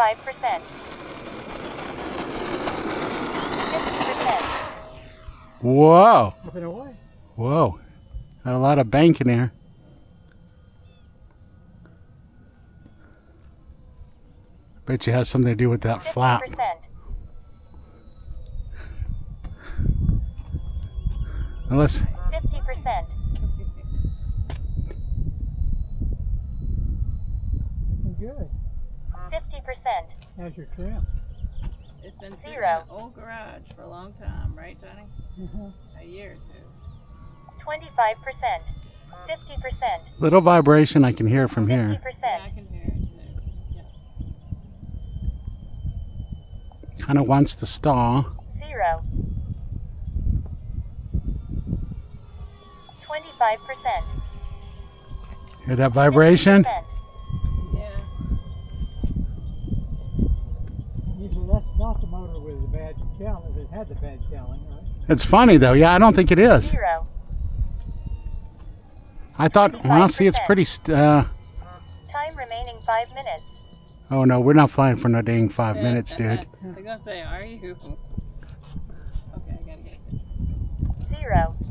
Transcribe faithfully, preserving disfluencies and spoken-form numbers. twenty-five percent. fifty percent. Whoa. Whoa. Got a lot of bank in there. Bet you has something to do with that flap. Unless fifty percent. Good. Fifty percent. How's your trim? It's been sitting in an old garage for a long time, right, Johnny? Mm-hmm. A year or two. Twenty-five percent. Fifty percent. Little vibration, I can hear it from fifty percent. Here. Fifty percent. I can hear it too. Yeah. Kind of wants to stall. Zero. Twenty-five percent. Hear that vibration? fifty percent. Not the motor with the bad cowling. It had the bad cowling, right? It's funny though. Yeah, I don't think it is. Zero. I thought, honestly, it's pretty. St uh... Time remaining five minutes. Oh no, we're not flying for no dang five yeah, minutes, dude. They're gonna say, "Are you?" Okay, I gotta get it. Zero.